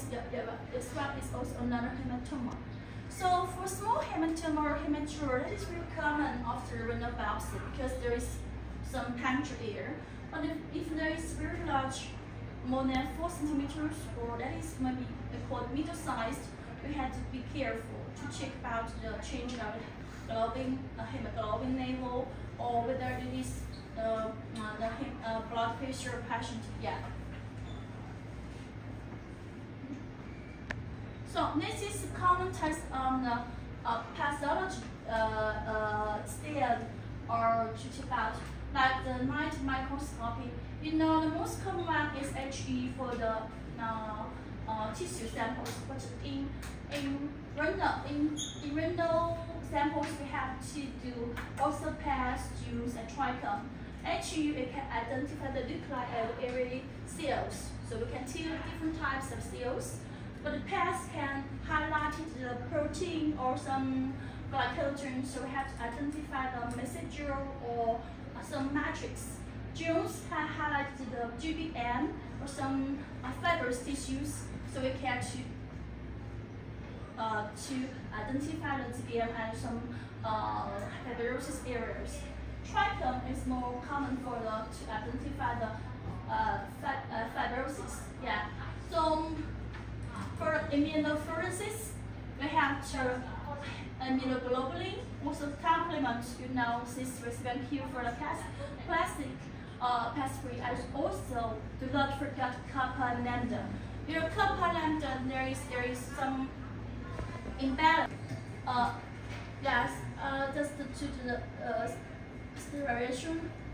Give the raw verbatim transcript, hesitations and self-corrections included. is the, the, the scrap is also another hematoma. So for small hematoma or hemature, that is real common after renal biopsy because there is some puncture here. But if, if there is very large, more than four centimeters, or that is maybe called middle-sized, we have to be careful to check about the change of globin, uh, hemoglobin level, or whether it is uh, the uh, blood pressure patient yet. So this is a common test on the uh, pathology uh, uh, stand or to check out, like the night microscopy. You know, the most common one is H E for the uh, uh, tissue samples, but in in renal in, in renal samples we have to do also P A S, juice, and trichrome. H E we can identify the nuclei of every cells, so we can tell different types of cells. But the P A S can highlight the protein or some glycogen, so we have to identify the messenger or some matrix. Juice can highlight the G B M or some uh, fibrous tissues, so we can to, uh, to identify the G B M and some uh, fibrosis areas. Trichrome is more common for the to identify the uh, fib uh, fibrosis. Yeah. So for immunofluorescence, we have to immunoglobulin, also complement, you know, this recipient here for the P A S, plastic, uh, P A S three, and also do not forget kappa and lambda. You know, kappa lambda, there is, there is some imbalance. Uh, yes, uh, just to, to the uh, sterilization